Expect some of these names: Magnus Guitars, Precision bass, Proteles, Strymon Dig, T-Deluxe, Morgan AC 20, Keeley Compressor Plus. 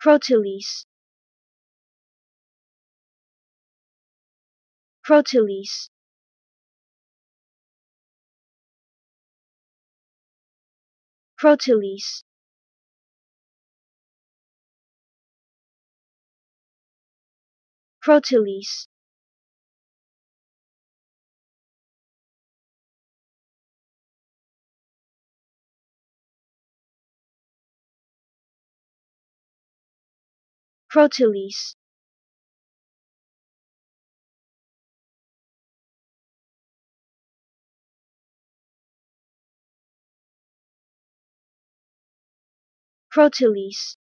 Proteles, Proteles, Proteles, Proteles, Proteles, Proteles,